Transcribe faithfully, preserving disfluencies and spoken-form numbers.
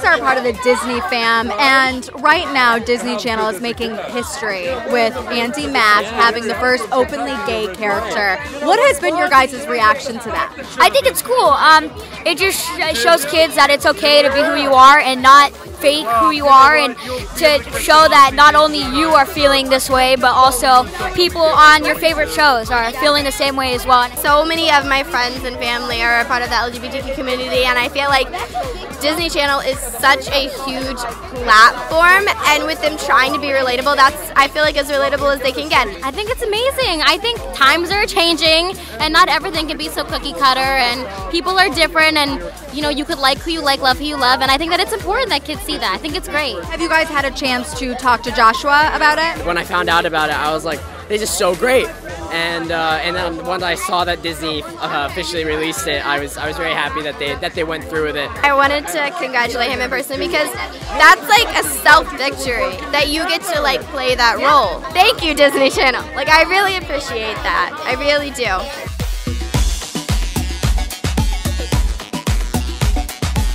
guys are part of the Disney fam, and right now Disney Channel is making history with Andi Mack having the first openly gay character. What has been your guys' reaction to that? I think it's cool. Um, it just sh shows kids that it's okay to be who you are and not fake who you are, and to show that not only you are feeling this way, but also people on your favorite shows are feeling the same way as well. So many of my friends and family are a part of the L G B T Q community, and I feel like Disney Channel is such a huge platform, and with them trying to be relatable, that's, I feel like, as relatable as they can get. I think it's amazing. I think times are changing and not everything can be so cookie cutter, and people are different, and you know, you could like who you like, love who you love, and I think that it's important that kids see that. I think it's great. Have you guys had a chance to talk to Joshua about it? When I found out about it, I was like, they're just so great. And uh, and then once I saw that Disney uh, officially released it, I was I was very happy that they that they went through with it. I wanted to congratulate him in person, because that's like a self-victory that you get to like play that role. Thank you, Disney Channel. Like, I really appreciate that. I really do.